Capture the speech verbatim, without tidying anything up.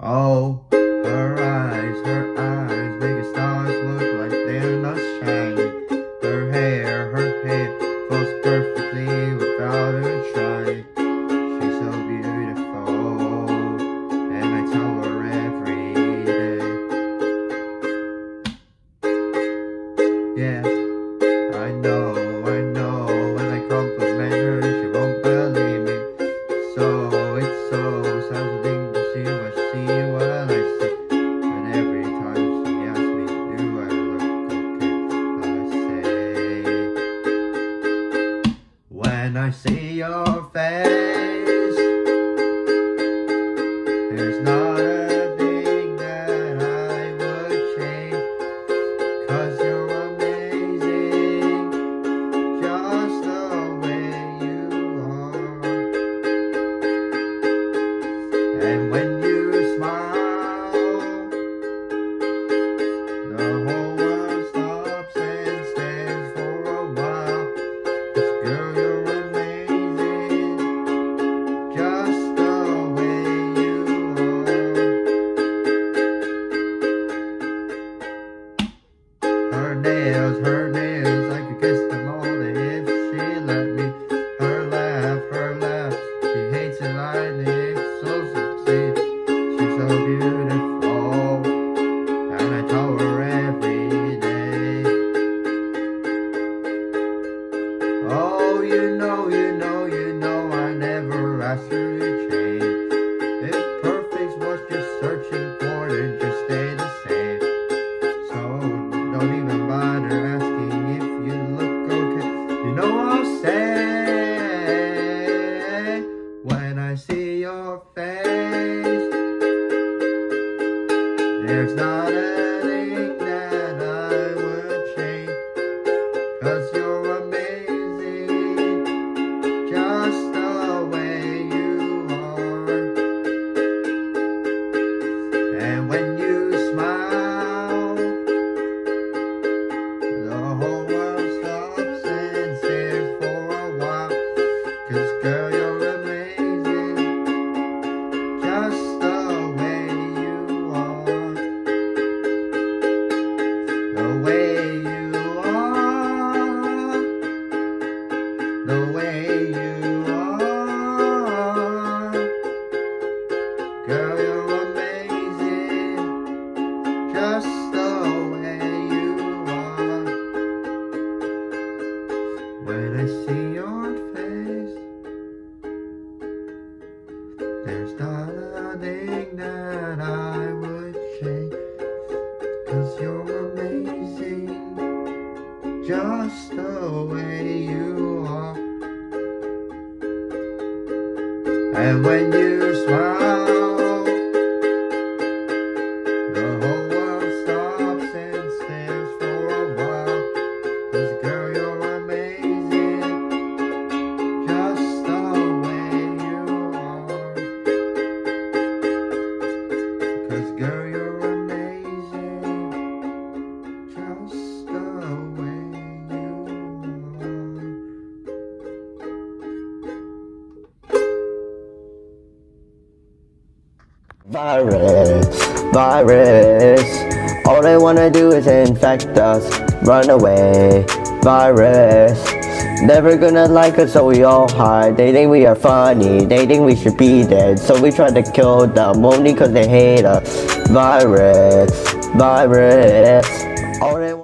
Oh, her eyes, her eyes, biggest stars look like they're not shiny. Her hair, her hair flows perfectly without her trying. She's so beautiful, and I tell her every day. Yeah, I know, I know, when I compliment her, she won't believe me. So, it's so sad to think to see what she wants. When I see your face, there's not a thing that I would change, 'cause you're amazing, just the way you are. And when you smile, the whole world stops and stares for a while. This girl, you're her nails, her nails, I could kiss them all if she let me. Her laugh, her laugh, she hates it, I need so succeeds. She's so beautiful, and I tell her every day. Oh, you know, you know, you know, I never asked her to change. If perfect's what you're searching for, then just stay the same. So don't even bother asking if you look okay. You know I'll say, when I see your face, there's not a thing that I would change, 'cause you're amazing, just the way you are. And when you smile, girl, you're amazing, just the way you are, the way you are, the way you are. Girl, you're amazing, just the way you are. When I see your face, there's not a thing that I would change, 'cause you're amazing, just the way you are. And when you smile, the whole world stops and stares for a while, 'cause girl, you're amazing, just the girl, you're amazing, just the way you are. Virus, virus, all they wanna do is infect us. Run away, virus, never gonna like us, so we all hide. They think we are funny, they think we should be dead, so we try to kill them only 'cause they hate us. Virus, virus, all they